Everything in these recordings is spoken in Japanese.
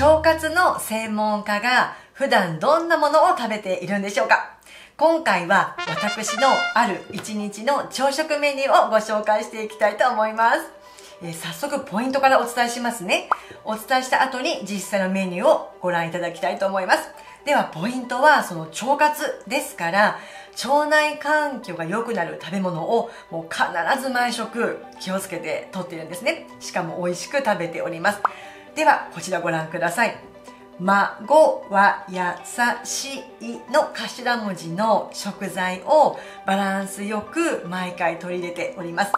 腸活の専門家が普段どんなものを食べているんでしょうか。今回は私のある一日の朝食メニューをご紹介していきたいと思います。早速ポイントからお伝えしますね。お伝えした後に実際のメニューをご覧いただきたいと思います。ではポイントはその腸活ですから、腸内環境が良くなる食べ物をもう必ず毎食気をつけてとっているんですね。しかも美味しく食べております。ではこちらご覧ください。孫は優しいの頭文字の食材をバランスよく毎回取り入れております。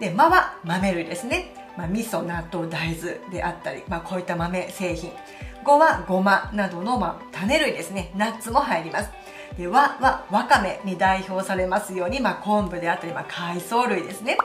で、間は豆類ですね。味噌、納豆、大豆であったり、こういった豆製品。ごはごまなどの、種類ですね。ナッツも入ります。で、和はわかめに代表されますように、昆布であったり、海藻類ですね。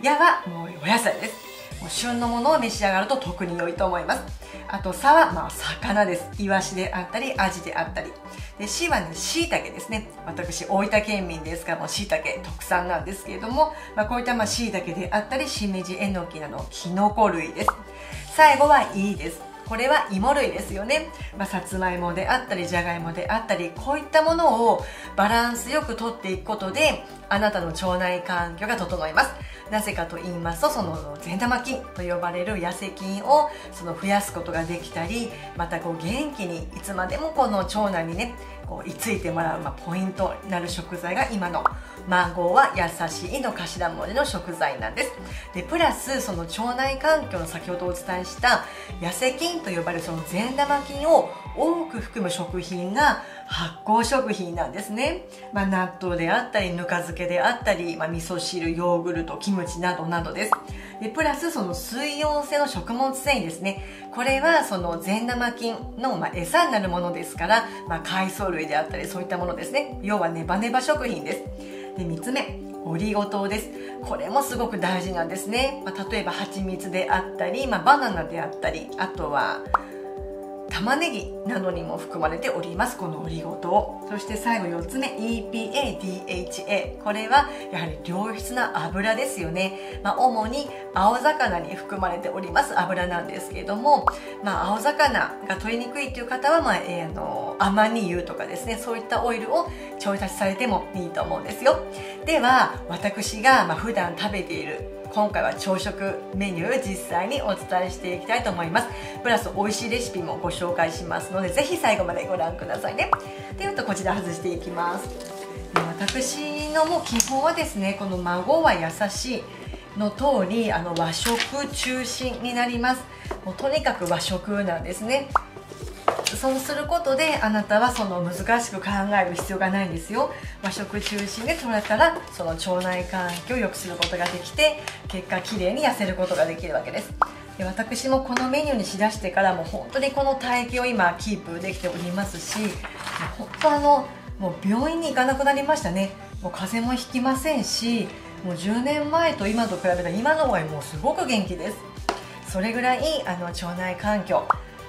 やはもうお野菜です。旬のものを召し上がると特に良いと思います。あと、さは、魚です。イワシであったり、アジであったり。で、しはね、椎茸ですね。私、大分県民ですから、椎茸特産なんですけれども、こういった椎茸であったり、しめじ、えのきなど、きのこ類です。最後は、いいです。これは芋類ですよね。さつまいもであったり、じゃがいもであったり、こういったものをバランスよくとっていくことで、あなたの腸内環境が整います。なぜかと言いますと、その善玉菌と呼ばれる痩せ菌を増やすことができたり、また元気にいつまでもこの腸内にね、居ついてもらうポイントになる食材が今の孫は優しいの頭文字の食材なんです。で、プラスその腸内環境の先ほどお伝えした痩せ菌と呼ばれるその善玉菌を多く含む食品が発酵食品なんですね。納豆であったり、ぬか漬けであったり、味噌汁、ヨーグルト、キムチなどなどです。で、プラスその水溶性の食物繊維ですね。これはその善玉菌の餌になるものですから、海藻類であったりそういったものですね。要はネバネバ食品です。で、3つ目、オリゴ糖です。これもすごく大事なんですね。例えば蜂蜜であったり、バナナであったり、あとは玉ねぎなどにも含まれております、このオリゴ糖。そして最後4つ目、EPA、DHA。これはやはり良質な油ですよね。主に青魚に含まれております油なんですけれども、青魚が取りにくいという方は、アマニ油とかですね、そういったオイルを調達されてもいいと思うんですよ。では、私が普段食べている今回は朝食メニュー実際にお伝えしていきたいと思います。プラス美味しいレシピもご紹介しますので、ぜひ最後までご覧くださいね。ではこちら外していきます。私のもう基本はですね、この孫は優しいの通り和食中心になります。もうとにかく和食なんですね。そうすることであなたはその難しく考える必要がないんですよ。和食中心で取れたらその腸内環境を良くすることができて、結果きれいに痩せることができるわけです。で、私もこのメニューにしだしてからもう本当にこの体型を今キープできておりますし、本当もう病院に行かなくなりましたね。もう風邪もひきませんし、もう10年前と今と比べたら今の方がもうすごく元気です。それぐらい腸内環境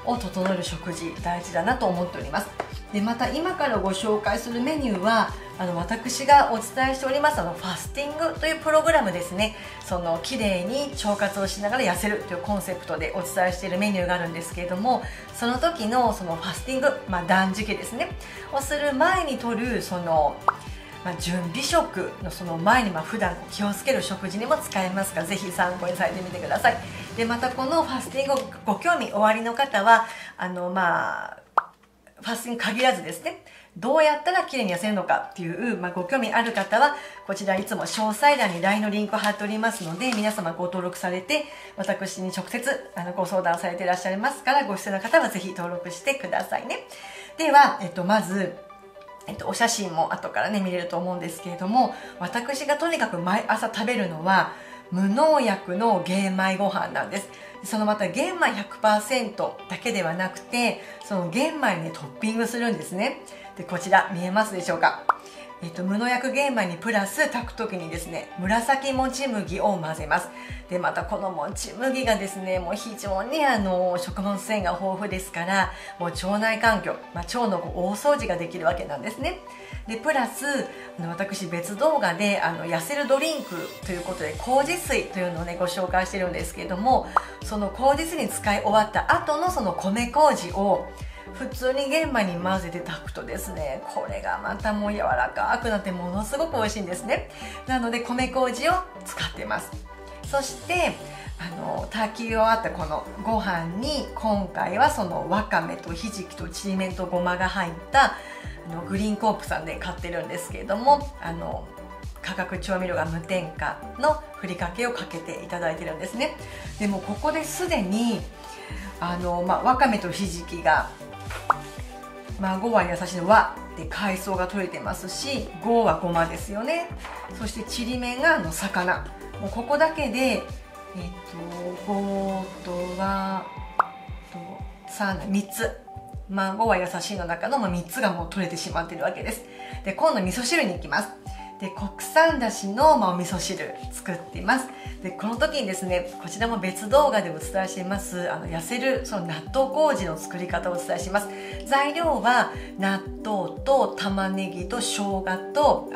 を整える食事大事だなと思っております。で、また今からご紹介するメニューは私がお伝えしておりますファスティングというプログラムですね。そのきれいに腸活をしながら痩せるというコンセプトでお伝えしているメニューがあるんですけれども、その時のそのファスティング、断食ですねをする前にとるその準備食のその前に普段気をつける食事にも使えますから、ぜひ参考にされてみてください。で、またこのファスティングご興味おありの方はファスティング限らずですね、どうやったらきれいに痩せるのかっていう、ご興味ある方はこちらいつも詳細欄に LINE のリンクを貼っておりますので、皆様ご登録されて私に直接ご相談されていらっしゃいますから、ご必要な方はぜひ登録してくださいね。では、まずお写真も後からね見れると思うんですけれども、私がとにかく毎朝食べるのは無農薬の玄米ご飯なんです。そのまた玄米 100% だけではなくて、その玄米にトッピングするんですね。で、こちら見えますでしょうか。無農薬玄米にプラス炊く時にですね、紫もち麦を混ぜます。でまたこのもち麦がですね、もう非常に食物繊維が豊富ですから、もう腸内環境、腸の大掃除ができるわけなんですね。でプラス私別動画で痩せるドリンクということで麹水というのをねご紹介してるんですけれども、その麹水に使い終わった後のその米麹を普通に玄米に混ぜて炊くとですね、これがまたもう柔らかくなってものすごく美味しいんですね。なので米麹を使ってます。そして炊き終わったこのご飯に、今回はそのわかめとひじきとちりめんとごまが入ったグリーンコープさんで買ってるんですけれども、化学調味料が無添加のふりかけをかけていただいてるんですね。でもここですでにわかめとひじきが、孫は優しいの和で海藻が取れてますし、ゴはごまですよね。そしてちりめんが魚、もうここだけでゴと和と3つ、孫は優しいの中の3つがもう取れてしまっているわけです。で今度味噌汁に行きます。で国産だしのお味噌汁作っています。でこの時にですね、こちらも別動画でお伝えしています痩せるその納豆麹の作り方をお伝えします。材料は納豆と玉ねぎと生姜と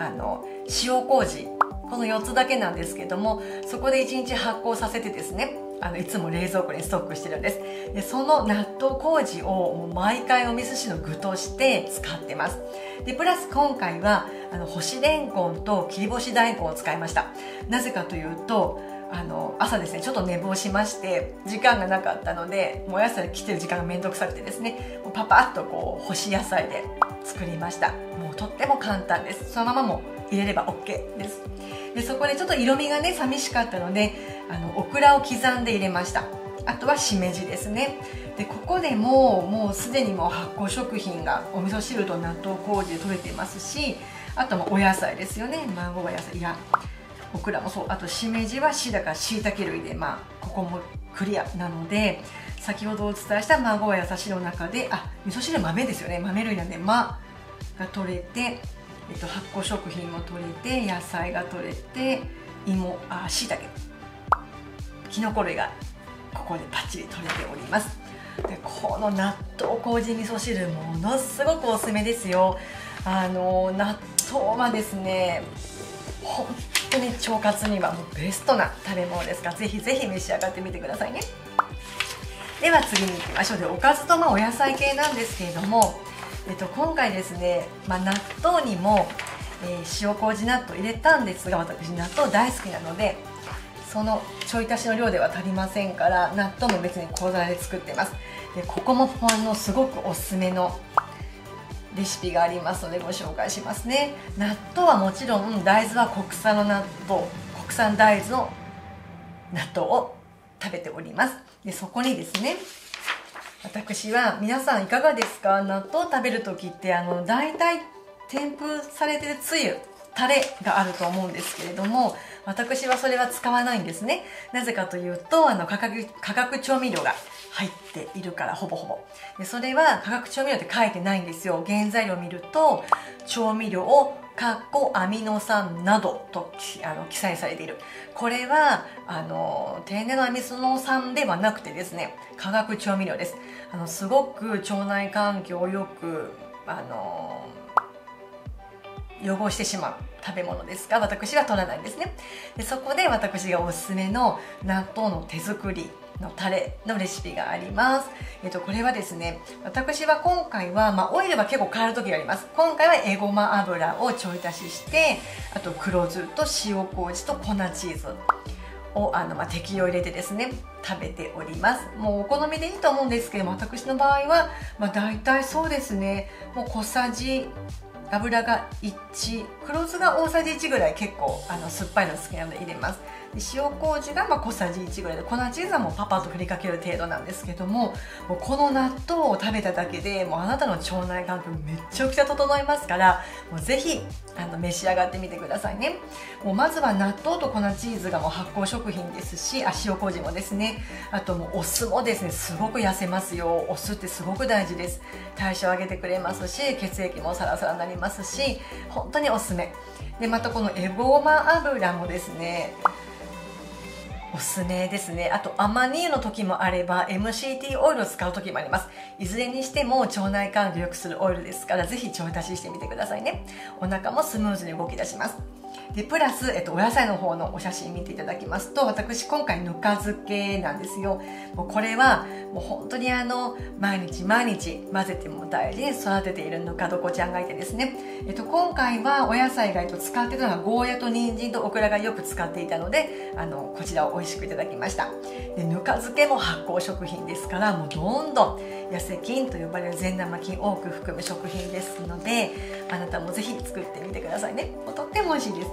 塩麹、この4つだけなんですけども、そこで1日発酵させてですね、いつも冷蔵庫にストックしてるんです。でその納豆麹をもう毎回お味噌汁の具として使ってます。でプラス今回は干しれんこんと切り干し大根を使いました。なぜかというと朝ですね、ちょっと寝坊しまして時間がなかったので、もう朝来てる時間が面倒くさくてですね、パパッとこう干し野菜で作りました。もうとっても簡単です。そのままも入れれば OK です。でそこでちょっと色味がね寂しかったのでオクラを刻んで入れました。あとはしめじですね。でここでもうすでに発酵食品がお味噌汁と納豆麹で取れてますし、あとお野菜ですよね。孫は野菜、いやオクラもそう、あとしめじはシダかしいたけ類で、ここもクリアなので、先ほどお伝えした孫は優しいの中で味噌汁豆ですよね、豆類なんでが取れて、発酵食品も取れて、野菜が取れて、しいたけ、きのこ類がここでバッチリ取れております。でこの納豆麹味噌汁ものすごくおすすめですよ。納豆はですね、本当に腸活にはもうベストな食べ物ですから、ぜひぜひ召し上がってみてくださいね。では次に行きましょう。でおかずとお野菜系なんですけれども、今回ですね、納豆にも、塩麹納豆入れたんですが、私納豆大好きなのでそのちょい足しの量では足りませんから、納豆も別に小皿で作ってます。でここもすごくおすすめのレシピがありますのでご紹介しますね。納豆はもちろん、大豆は国産大豆の納豆を食べております。でそこにですね、私は、皆さんいかがですか？納豆を食べる時って大体添付されてるつゆ、タレがあると思うんですけれども、私はそれは使わないんですね。なぜかというと化学調味料が入っているから、ほぼほぼ。でそれは化学調味料って書いてないんですよ。原材料を見ると調味料をアミノ酸などと記載されている。これは天然のアミノ酸ではなくてですね、化学調味料です。すごく腸内環境をよく汚してしまう食べ物ですが、私は取らないんですね。でそこで私がおすすめの納豆の手作りのタレのレシピがあります。これはですね、私は今回は、オイルは結構変わる時があります。今回はえごま油をちょい足しして、あと黒酢と塩麹と粉チーズを適量入れてですね食べております。もうお好みでいいと思うんですけども、私の場合は、大体そうですね、もう小さじ油が1、黒酢が大さじ1ぐらい、結構酸っぱいの好きなので入れます。で、塩麹が小さじ1ぐらいで、粉チーズはもうパパッと振りかける程度なんですけども、もうこの納豆を食べただけでもうあなたの腸内環境めっちゃくちゃ整いますから、もうぜひ召し上がってみてくださいね。もうまずは納豆と粉チーズがもう発酵食品ですし、塩麹もですね、あともうお酢もですね、すごく痩せますよ。お酢ってすごく大事です。代謝を上げてくれますし、血液もサラサラになりますし、本当におすすめで、またこのエゴマ油もですねおすすめですね。あとアマニ油の時もあれば MCT オイルを使う時もあります。いずれにしても腸内環境を良くするオイルですから、ぜひ調達してみてくださいね。お腹もスムーズに動き出します。でプラス、お野菜の方のお写真見ていただきますと、私今回ぬか漬けなんですよ。もうこれはもう本当に毎日毎日混ぜても大事に育てているぬか床ちゃんがいてですね、今回はお野菜が使っていたのはゴーヤと人参とオクラがよく使っていたので、こちらを美味しくいただきました。でぬか漬けも発酵食品ですから、もうどんどん痩せ菌と呼ばれる善玉菌を多く含む食品ですので、あなたもぜひ作ってみてくださいね。とっても美味しいです。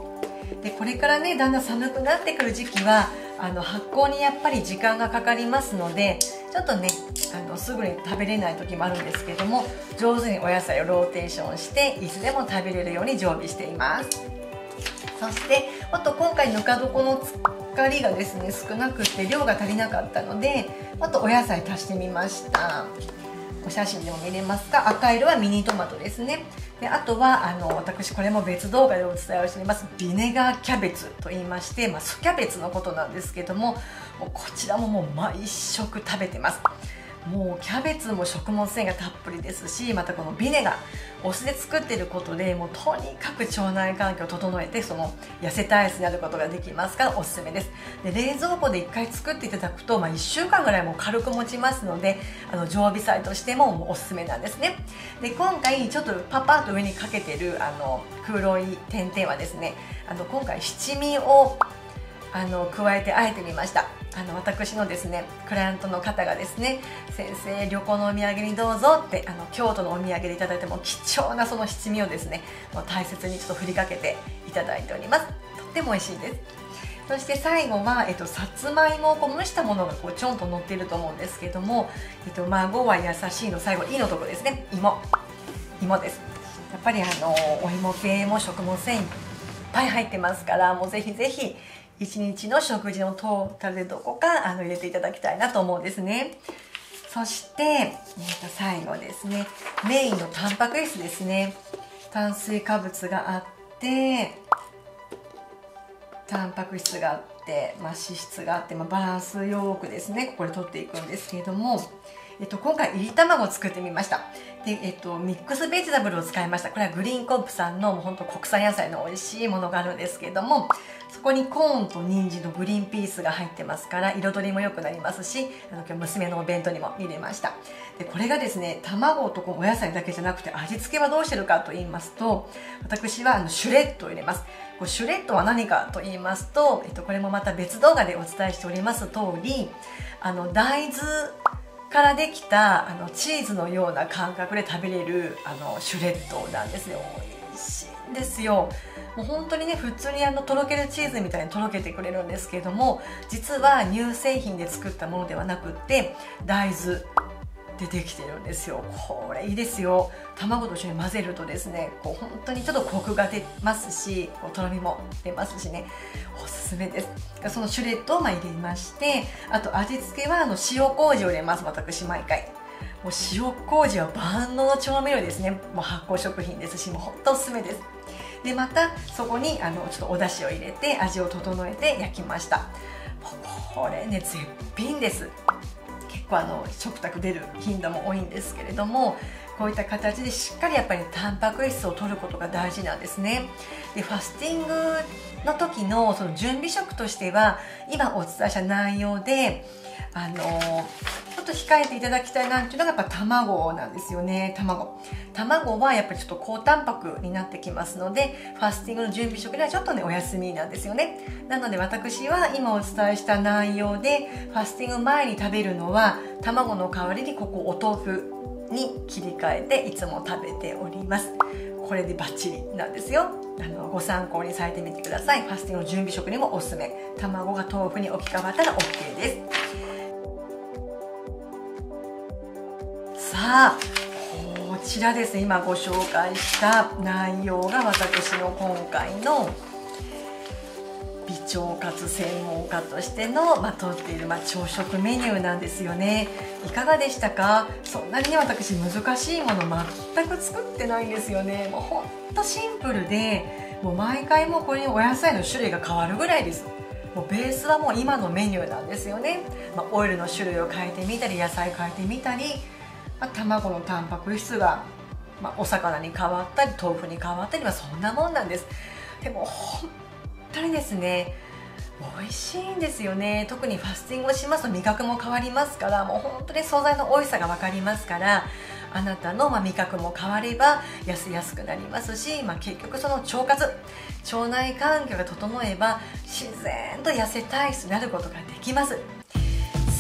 でこれからね、だんだん寒くなってくる時期は発酵にやっぱり時間がかかりますので、ちょっとねすぐに食べれない時もあるんですけども、上手にお野菜をローテーションしていつでも食べれるように常備しています。そしてあと今回ぬか床の使いがですね少なくて量が足りなかったので、あとお野菜足してみました。お写真でも見れますか、赤色はミニトマトですね。であとは私これも別動画でお伝えをしていますビネガーキャベツと言いまして、酢キャベツのことなんですけども、こちらももう毎食食べてます。もうキャベツも食物繊維がたっぷりですし、またこのビネガーお酢で作っていることで、もうとにかく腸内環境を整えて痩せ体質になることができますから、おすすめです。で冷蔵庫で1回作っていただくと、1週間ぐらいも軽く持ちますので、常備菜としてもおすすめなんですね。で今回ちょっとパパッと上にかけてる黒い点々はですね、今回七味を加えてあえてみました。私のですねクライアントの方がですね、先生旅行のお土産にどうぞって京都のお土産でいただいても貴重なその七味をですね、大切に振りかけていただいております。とっても美味しいです。そして最後は、さつまいもを蒸したものがちょんと乗っていると思うんですけども、孫は優しいの最後「い」のとこですね、芋です。やっぱりお芋系も食物繊維いっぱい入ってますから、もうぜひぜひ1日の食事のトータルでどこか入れていただきたいなと思うんですね。そして、最後ですね、メインのタンパク質ですね。炭水化物があってタンパク質があって、脂質があって、バランスよくですねこれ取っていくんですけれども、今回いり卵を作ってみました。で、ミックスベジタブルを使いました。これはグリーンコープさんのもう本当国産野菜の美味しいものがあるんですけれども、そこにコーンと人参のグリーンピースが入ってますから、彩りも良くなりますし、今日娘のお弁当にも入れました。でこれがですね、卵とお野菜だけじゃなくて味付けはどうしてるかと言いますと、私はシュレットを入れます。シュレットは何かと言いますと、これもまた別動画でお伝えしております通り、大豆からできたチーズのような感覚で食べれるシュレットなんですよ。美味しいんですよ。もう本当にね、普通にとろけるチーズみたいにとろけてくれるんですけれども、実は乳製品で作ったものではなくって大豆でできてるんですよ。これいいですよ。卵と一緒に混ぜるとですね、本当にちょっとコクが出ますし、とろみも出ますしね、おすすめです。そのシュレットを入れまして、あと味付けは塩麹を入れます。私毎回もう塩麹は万能の調味料ですね。もう発酵食品ですし、もうほんとおすすめです。でまたそこにちょっとお出汁を入れて味を整えて焼きました。これね絶品です。食卓出る頻度も多いんですけれども、こういった形でしっかりやっぱりタンパク質を摂ることが大事なんですね。でファスティングの時の準備食としては、今お伝えした内容でちょっと控えていただきたいなっていうのがやっぱ卵なんですよね。卵はやっぱりちょっと高タンパクになってきますので、ファスティングの準備食ではちょっとねお休みなんですよね。なので私は今お伝えした内容でファスティング前に食べるのは、卵の代わりにお豆腐に切り替えていつも食べております。これでバッチリなんですよ。ご参考にされてみてください。ファスティングの準備食にもおすすめ。卵が豆腐に置き換わったら OK です。さあ、こちらですね、今ご紹介した内容が私の今回の美腸活専門家としてのとっている朝食メニューなんですよね。いかがでしたか？そんなにね、私難しいもの全く作ってないんですよね。もうほんとシンプルで、もう毎回もうこれにお野菜の種類が変わるぐらいです。もうベースはもう今のメニューなんですよね。オイルの種類を変えてみたり、野菜変えてみたり、卵のタンパク質が、お魚に変わったり豆腐に変わったり、そんなもんなんです。でも本当にですね、美味しいんですよね。特にファスティングをしますと味覚も変わりますから、もう本当に素材の美味しさが分かりますから、あなたの味覚も変われば痩せやすくなりますし、結局その腸活、腸内環境が整えば自然と痩せ体質になることができます。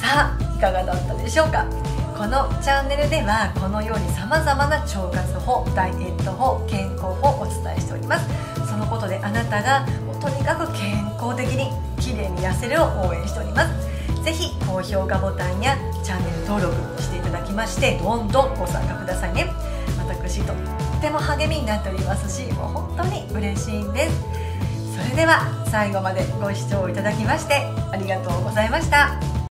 さあ、いかがだったでしょうか？このチャンネルではこのようにさまざまな腸活法、ダイエット法、健康法をお伝えしております。そのことであなたがとにかく健康的に綺麗に痩せるを応援しております。ぜひ高評価ボタンやチャンネル登録していただきまして、どんどんご参加くださいね。私とっても励みになっておりますし、もう本当に嬉しいんです。それでは最後までご視聴いただきましてありがとうございました。